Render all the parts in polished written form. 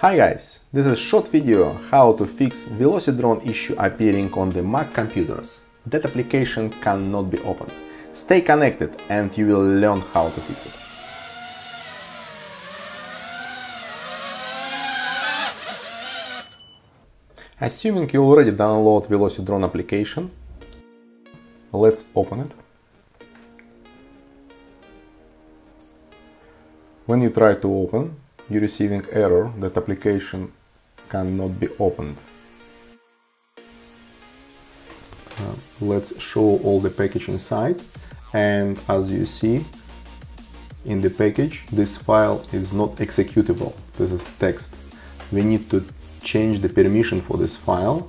Hi guys, this is a short video how to fix Velocidrone issue appearing on the Mac computers. That application cannot be opened. Stay connected and you will learn how to fix it. Assuming you already download Velocidrone application, let's open it. When you try to open, you're receiving error that application cannot be opened. Let's show all the package inside, and as you see in the package, this file is not executable. This is text. We need to change the permission for this file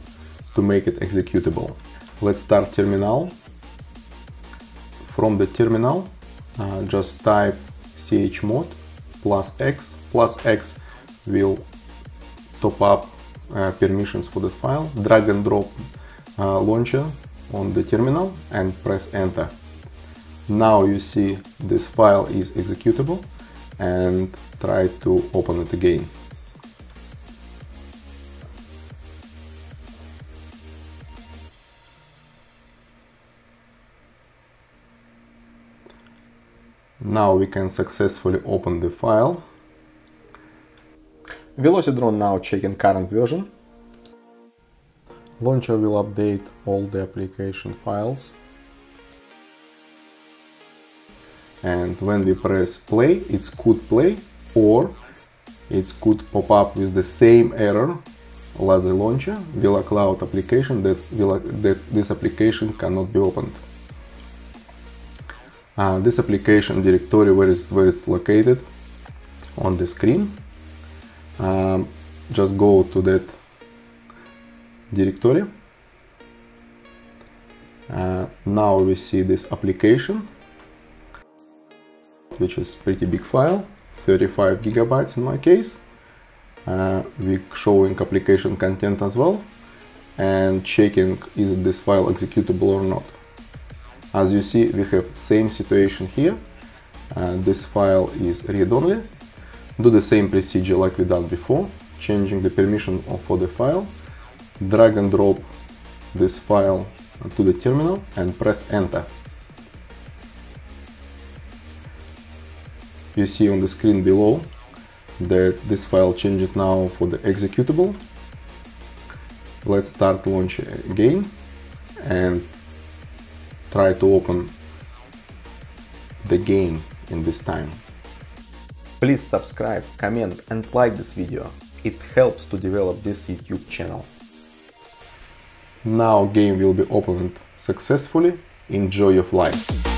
to make it executable. Let's start terminal. From the terminal, just type chmod +x will top up permissions for the file. Drag and drop launcher on the terminal and press enter. Now you see this file is executable, and try to open it again. Now we can successfully open the file. Velocidrone now checking current version. Launcher will update all the application files. And when we press play, it could play, or it could pop up with the same error. Lazy launcher, VeloCloud application, that this application cannot be opened. This application directory where it's located on the screen. Just go to that directory. Now we see this application, which is pretty big file, 35 gigabytes in my case. We're showing application content as well, and checking is this file executable or not. As you see, we have same situation here. This file is read-only. Do the same procedure like we done before, changing the permission for the file. Drag and drop this file to the terminal and press enter. You see on the screen below that this file changed now for the executable. Let's start launcher again and try to open the game in this time. Please subscribe, comment and like this video. It helps to develop this YouTube channel. Now game will be opened successfully. Enjoy your flight.